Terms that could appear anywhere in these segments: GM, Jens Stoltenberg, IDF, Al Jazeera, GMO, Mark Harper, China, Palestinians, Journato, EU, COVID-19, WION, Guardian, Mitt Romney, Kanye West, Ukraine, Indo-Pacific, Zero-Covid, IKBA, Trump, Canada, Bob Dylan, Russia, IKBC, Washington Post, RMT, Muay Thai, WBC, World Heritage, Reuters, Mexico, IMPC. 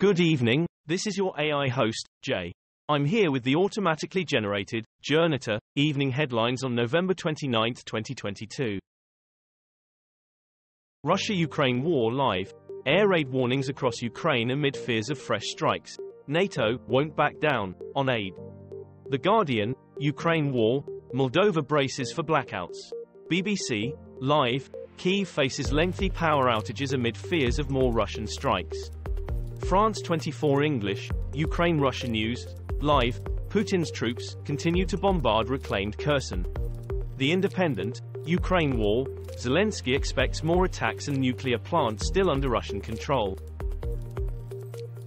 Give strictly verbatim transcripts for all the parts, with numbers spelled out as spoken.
Good evening, this is your A I host, Jay. I'm here with the automatically generated, Journato, evening headlines on November twenty-ninth, twenty twenty-two. Russia-Ukraine war live. Air raid warnings across Ukraine amid fears of fresh strikes. NATO won't back down on aid. The Guardian, Ukraine war, Moldova braces for blackouts. B B C, live, Kyiv faces lengthy power outages amid fears of more Russian strikes. France twenty-four English, Ukraine-Russia news, live, Putin's troops continue to bombard reclaimed Kherson. The Independent, Ukraine war, Zelensky expects more attacks and nuclear plant still under Russian control.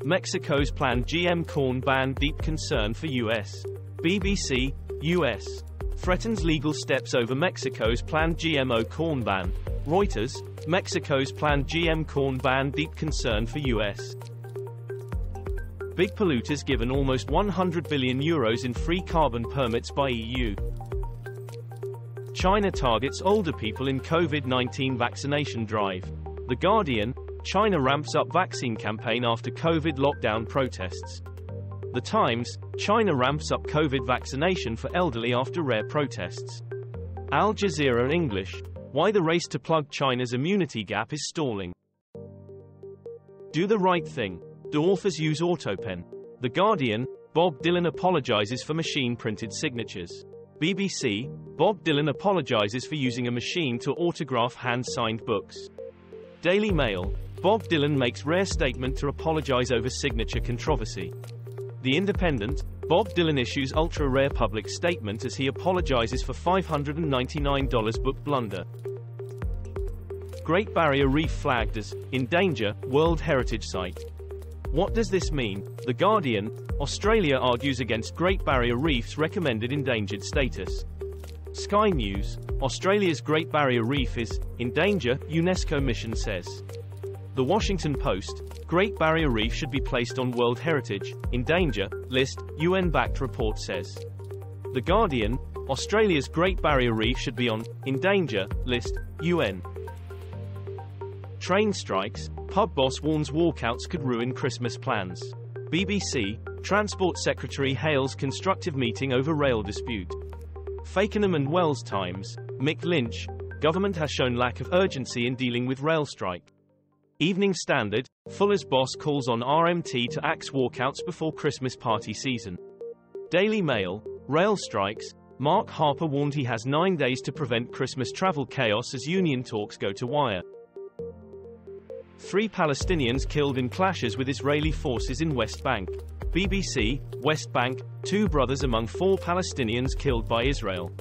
Mexico's planned G M corn ban deep concern for U S. B B C, U S threatens legal steps over Mexico's planned G M O corn ban. Reuters, Mexico's planned G M corn ban deep concern for U S. Big polluters given almost one hundred billion euros in free carbon permits by E U. China targets older people in COVID nineteen vaccination drive. The Guardian, China ramps up vaccine campaign after COVID lockdown protests. The Times, China ramps up COVID vaccination for elderly after rare protests. Al Jazeera English, why the race to plug China's immunity gap is stalling. Do the right thing. Do authors use autopen? The Guardian, Bob Dylan apologizes for machine-printed signatures. B B C, Bob Dylan apologizes for using a machine to autograph hand-signed books. Daily Mail, Bob Dylan makes rare statement to apologize over signature controversy. The Independent, Bob Dylan issues ultra-rare public statement as he apologizes for five hundred ninety-nine dollar book blunder. Great Barrier Reef flagged as, in danger, World Heritage Site. What does this mean? The Guardian, Australia argues against Great Barrier Reef's recommended endangered status. Sky News, Australia's Great Barrier Reef is, in danger, UNESCO mission says. The Washington Post, Great Barrier Reef should be placed on World Heritage, in danger, list, U N-backed report says. The Guardian, Australia's Great Barrier Reef should be on, in danger, list, U N. Train strikes, pub boss warns walkouts could ruin Christmas plans. B B C, Transport Secretary hails constructive meeting over rail dispute. Fakenham and Wells Times, Mick Lynch, government has shown lack of urgency in dealing with rail strike. Evening Standard, Fuller's boss calls on R M T to axe walkouts before Christmas party season. Daily Mail, rail strikes, Mark Harper warned he has nine days to prevent Christmas travel chaos as union talks go to wire. Three Palestinians killed in clashes with Israeli forces in West Bank. B B C, West Bank, two brothers among four Palestinians killed by Israel.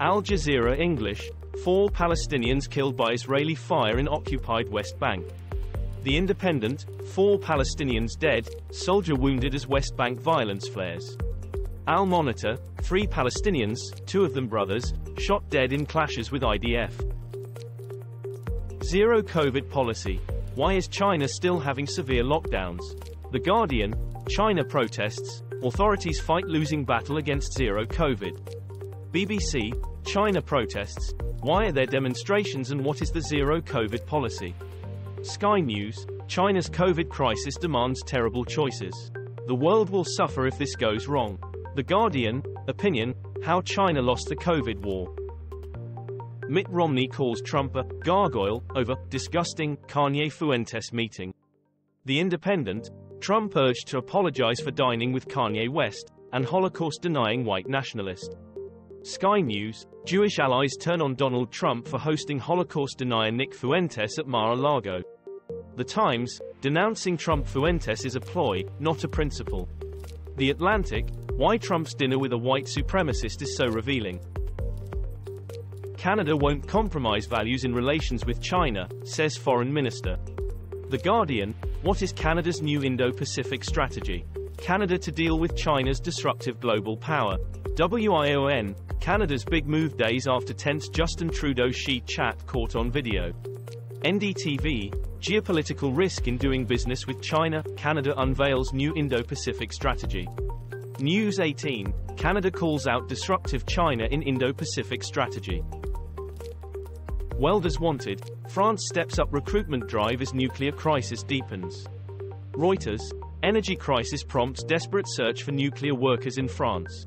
Al Jazeera English, four Palestinians killed by Israeli fire in occupied West Bank. The Independent, four Palestinians dead, soldier wounded as West Bank violence flares. Al Monitor, three Palestinians, two of them brothers, shot dead in clashes with I D F. Zero COVID policy. Why is China still having severe lockdowns? The Guardian, China protests, authorities fight losing battle against zero COVID. B B C, China protests, why are there demonstrations and what is the zero COVID policy? Sky News, China's COVID crisis demands terrible choices. The world will suffer if this goes wrong. The Guardian, opinion, how China lost the COVID war. Mitt Romney calls Trump a gargoyle over disgusting Kanye Fuentes meeting. The Independent, Trump urged to apologize for dining with Kanye West, an Holocaust-denying white nationalist. Sky News, Jewish allies turn on Donald Trump for hosting Holocaust denier Nick Fuentes at Mar-a-Lago. The Times, denouncing Trump Fuentes is a ploy, not a principle. The Atlantic, why Trump's dinner with a white supremacist is so revealing. Canada won't compromise values in relations with China, says Foreign Minister. The Guardian, what is Canada's new Indo-Pacific strategy? Canada to deal with China's disruptive global power. W I O N, Canada's big move days after tense Justin Trudeau-Xi chat caught on video. N D T V, geopolitical risk in doing business with China, Canada unveils new Indo-Pacific strategy. News eighteen, Canada calls out disruptive China in Indo-Pacific strategy. Welders wanted, France steps up recruitment drive as nuclear crisis deepens. Reuters, energy crisis prompts desperate search for nuclear workers in France.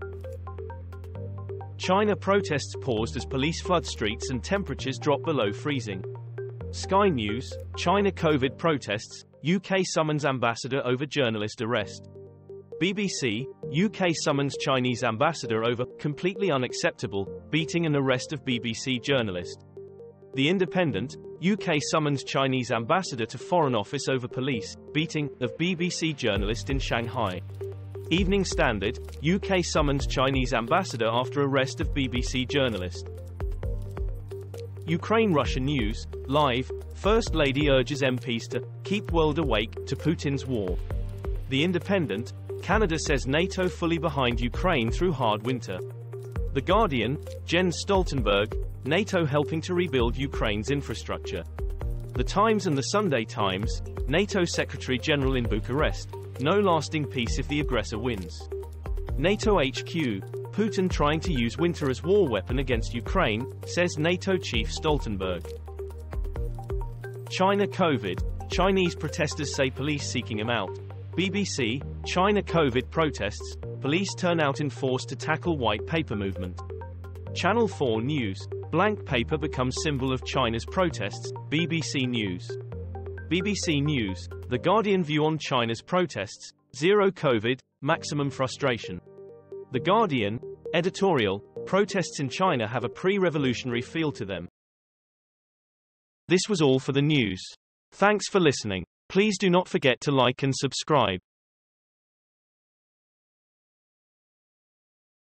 China protests paused as police flood streets and temperatures drop below freezing. Sky News, China COVID protests, U K summons ambassador over journalist arrest. B B C, U K summons Chinese ambassador over completely unacceptable beating and arrest of B B C journalist. The Independent, U K summons Chinese ambassador to Foreign Office over police beating of B B C journalist in Shanghai. Evening Standard, U K summons Chinese ambassador after arrest of B B C journalist. Ukraine-Russia News, Live, First Lady urges M Ps to keep world awake to Putin's war. The Independent, Canada says NATO fully behind Ukraine through hard winter. The Guardian, Jens Stoltenberg, NATO helping to rebuild Ukraine's infrastructure. The Times and the Sunday Times, NATO Secretary-General in Bucharest, no lasting peace if the aggressor wins. NATO H Q, Putin trying to use winter as war weapon against Ukraine, says NATO Chief Stoltenberg. China COVID, Chinese protesters say police seeking them out. B B C, China COVID protests, police turn out in force to tackle white paper movement. Channel four News, blank paper becomes symbol of China's protests, B B C News. B B C News, The Guardian view on China's protests, zero COVID, maximum frustration. The Guardian, editorial, protests in China have a pre-revolutionary feel to them. This was all for the news. Thanks for listening. Please do not forget to like and subscribe.